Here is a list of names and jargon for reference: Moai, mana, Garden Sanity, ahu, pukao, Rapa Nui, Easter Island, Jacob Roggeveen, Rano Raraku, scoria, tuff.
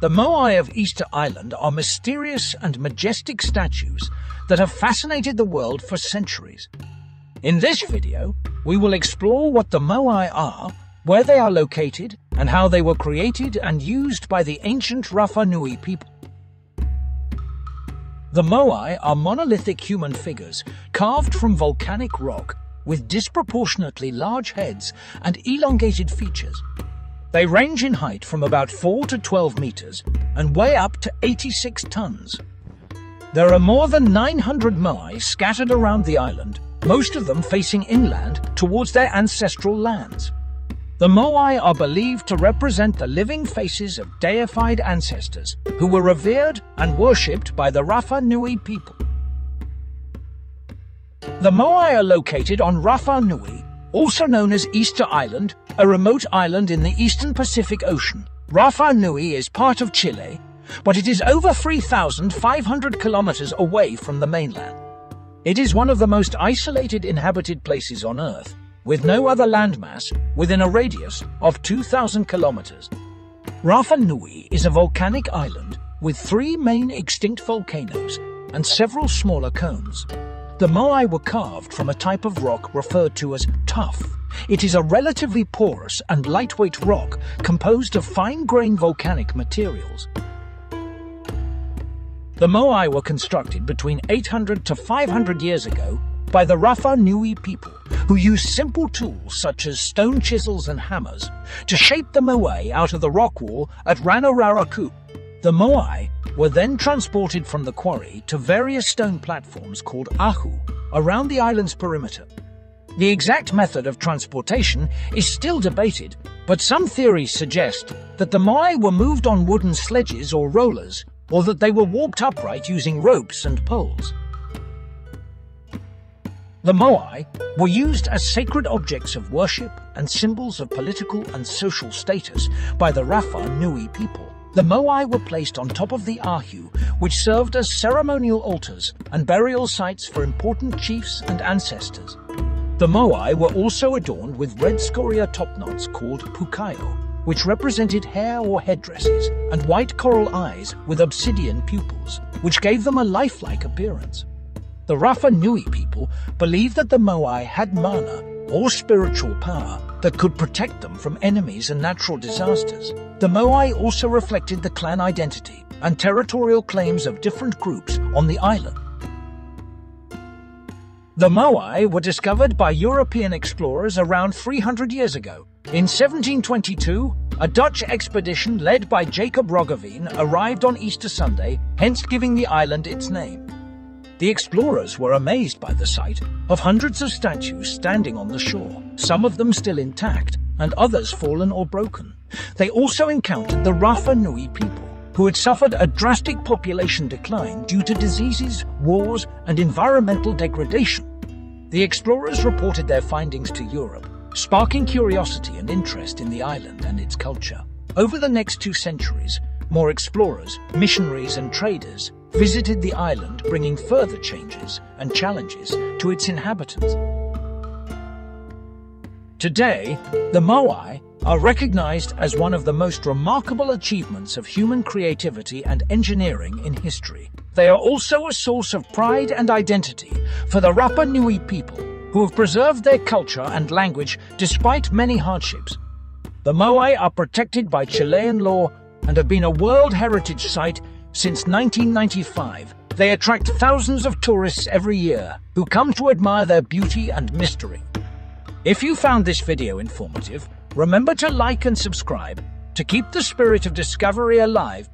The Moai of Easter Island are mysterious and majestic statues that have fascinated the world for centuries. In this video, we will explore what the Moai are, where they are located, and how they were created and used by the ancient Rapa Nui people. The Moai are monolithic human figures carved from volcanic rock with disproportionately large heads and elongated features. They range in height from about 4 to 12 meters and weigh up to 86 tons. There are more than 900 Moai scattered around the island, most of them facing inland towards their ancestral lands. The Moai are believed to represent the living faces of deified ancestors who were revered and worshipped by the Rapa Nui people. The Moai are located on Rapa Nui, also known as Easter Island, a remote island in the eastern Pacific Ocean. Rapa Nui is part of Chile, but it is over 3,500 kilometers away from the mainland. It is one of the most isolated inhabited places on Earth, with no other landmass within a radius of 2,000 kilometers. Rapa Nui is a volcanic island with three main extinct volcanoes and several smaller cones. The Moai were carved from a type of rock referred to as tuff. It is a relatively porous and lightweight rock composed of fine-grained volcanic materials. The Moai were constructed between 800 to 500 years ago by the Rapa Nui people, who used simple tools such as stone chisels and hammers to shape the Moai out of the rock wall at Rano Raraku. The Moai were then transported from the quarry to various stone platforms called ahu around the island's perimeter. The exact method of transportation is still debated, but some theories suggest that the Moai were moved on wooden sledges or rollers, or that they were walked upright using ropes and poles. The Moai were used as sacred objects of worship and symbols of political and social status by the Rapa Nui people. The Moai were placed on top of the ahu, which served as ceremonial altars and burial sites for important chiefs and ancestors. The Moai were also adorned with red scoria topknots called pukao, which represented hair or headdresses, and white coral eyes with obsidian pupils, which gave them a lifelike appearance. The Rapa Nui people believed that the Moai had mana, or spiritual power, that could protect them from enemies and natural disasters. The Moai also reflected the clan identity and territorial claims of different groups on the island. The Moai were discovered by European explorers around 300 years ago. In 1722, a Dutch expedition led by Jacob Roggeveen arrived on Easter Sunday, hence giving the island its name. The explorers were amazed by the sight of hundreds of statues standing on the shore, some of them still intact and others fallen or broken. They also encountered the Rapa Nui people, who had suffered a drastic population decline due to diseases, wars, and environmental degradation. The explorers reported their findings to Europe, sparking curiosity and interest in the island and its culture. Over the next 2 centuries, more explorers, missionaries, and traders visited the island, bringing further changes and challenges to its inhabitants. Today, the Moai are recognized as one of the most remarkable achievements of human creativity and engineering in history. They are also a source of pride and identity for the Rapa Nui people, who have preserved their culture and language despite many hardships. The Moai are protected by Chilean law and have been a World Heritage Site since 1995. They attract thousands of tourists every year who come to admire their beauty and mystery. If you found this video informative, remember to like and subscribe to keep the spirit of discovery alive.